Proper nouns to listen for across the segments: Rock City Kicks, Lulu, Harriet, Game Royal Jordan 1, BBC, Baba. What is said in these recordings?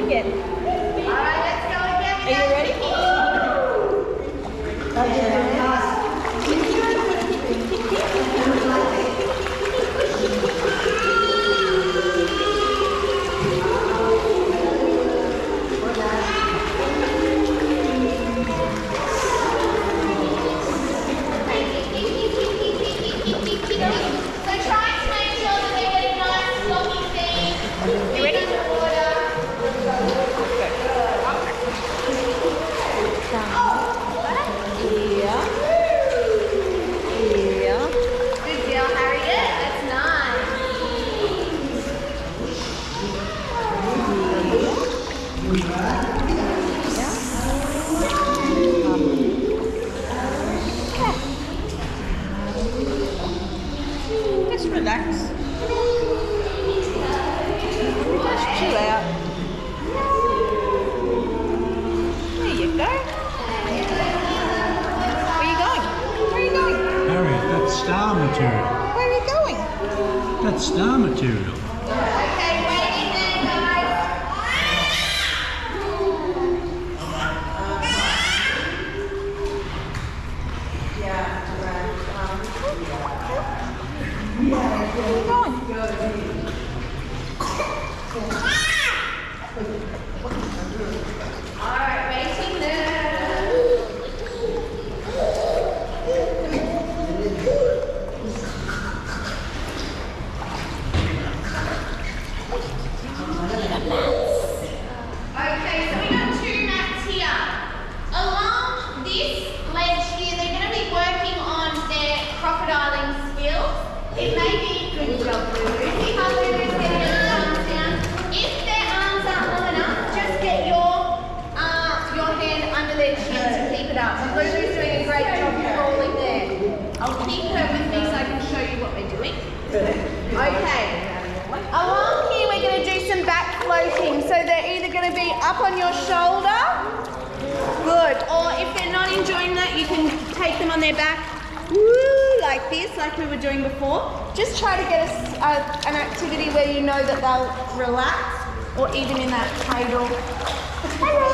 begin. All right, let's go again. Are you ready? Star material. Where are you going? That's star material. Okay, wait a minute, guys. Yeah, right. Where are you going? Up on your shoulder, good, or if they're not enjoying that, you can take them on their back, woo, like this, like we were doing before. Just try to get an activity where you know that they'll relax, or even in that cradle. Hello,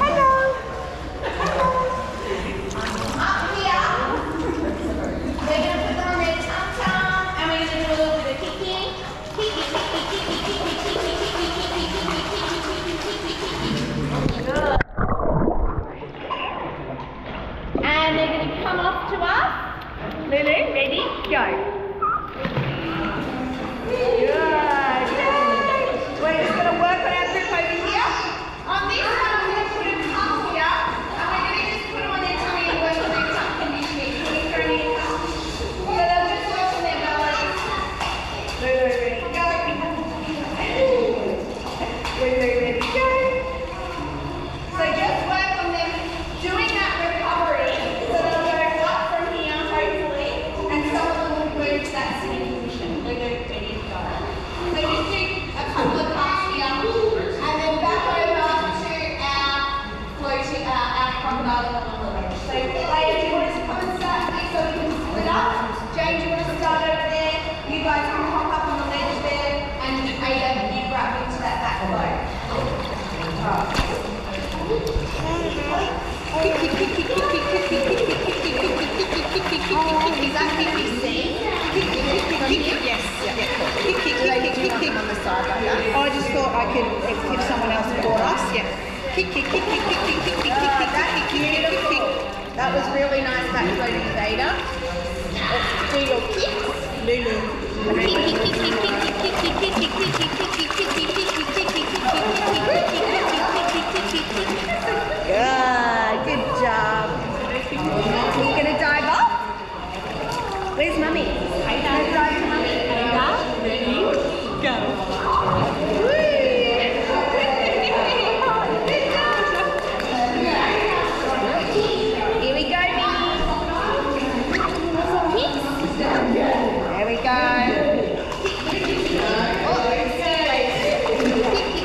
hello, hello. Up here, we're going to put them on their tum-tum, and we're going to do a little bit of kicking, kicking, kicking, kicking, kicking, kicking, kicking, kicking, kicking, kicking. And they're going to come off to us. Lulu, ready? Go. Good. We're just going to work on our grip over here. On this one, I'm going to put them up here. And we're going to just put them on their tummy and work on their tuck conditioning. So they'll just work on their balance. Lulu, ready? Go. Lulu, ready? Go. So just work on them doing that recovery, so they'll go up from here, hopefully, and someone will move to that sitting position. We're going to finish that. So just do a couple of cups here, and then back over to our floating, our crocodile on the ledge. So, Leia, do you want us to come and start here so we can split up? Jane, do you want us to start over there? You guys can hop up on the ledge there, and Ada, you grab into that back float. Is that BBC? Yes. I just thought I could, if someone else bought us. Yeah. That was really nice, that floating with Ada. Do your kicks. Lulu. Good job. Are you going to dive off? Where's Mummy? Are you going to dive to Mummy? Ada, ready, go. Woo! Good job. Here we go, Minnie. There we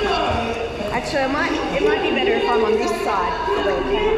go. Actually, it might be better if I'm on this side. Ready? Go!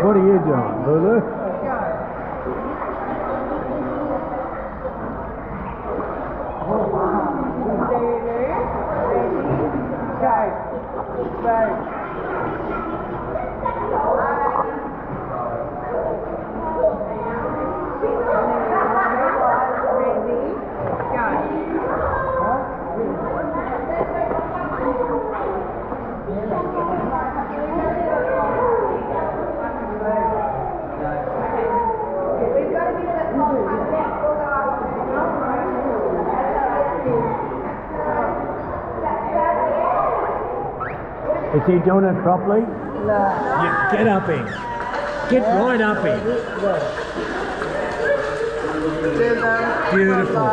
What are you doing, Lulu? Is he doing it properly? No. Yeah, get up him. Get right up him. Beautiful.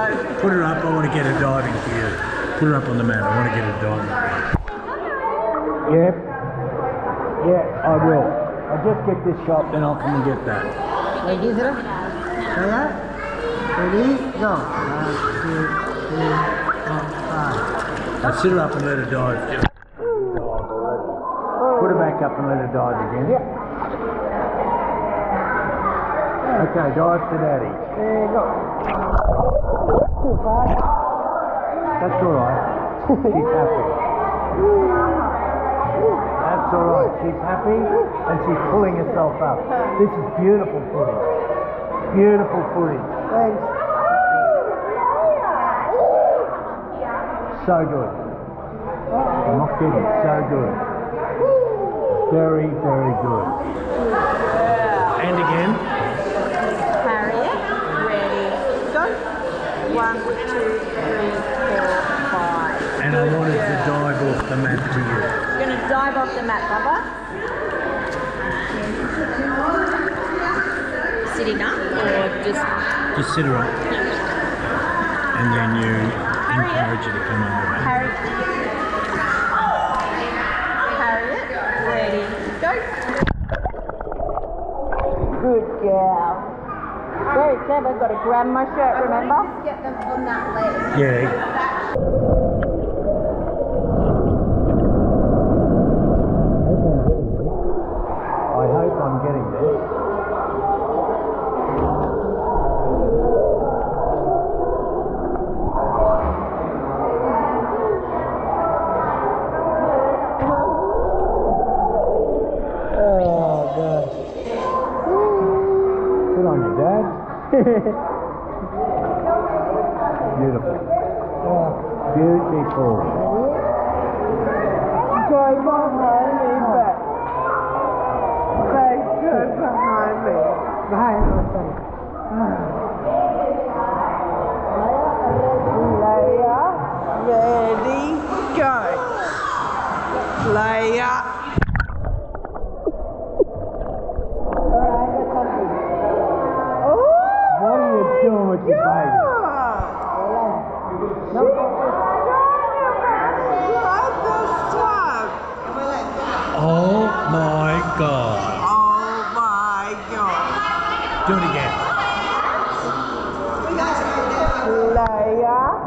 Put her up. I want to get a diving for you. Put her up on the mat. I want to get a diving. Yep. Yeah, I will. I'll just get this shot, then I'll come and get that. Ready? Go. 1, 2, 3, 4, 5. Now sit her up and let her dive. Put her back up and let her dive again. Yeah. Okay, dive to daddy. There you go. Too far. That's alright. She's happy. That's alright. She's happy and she's pulling herself up. This is beautiful footage. Beautiful footage. Thanks. So good. I'm not kidding. So good. Very, very good. And again. Harriet, ready, go. 1, 2, 3, 4, 5. And good. I wanted to dive off the mat to you. You're going to dive off the mat, Baba. Sitting up or just... Just sit her up. Yeah. And then you encourage her to come over. Harriet. Good girl. Very clever. I've got to grab my shirt, remember? I get them on that leg. Yeah. I hope I'm getting this. Beautiful. Oh, beautiful. Dive behind me, back. Very good behind me. Behind me. Playa, ready, go. Playa. God. Oh my God. Do it again. liar.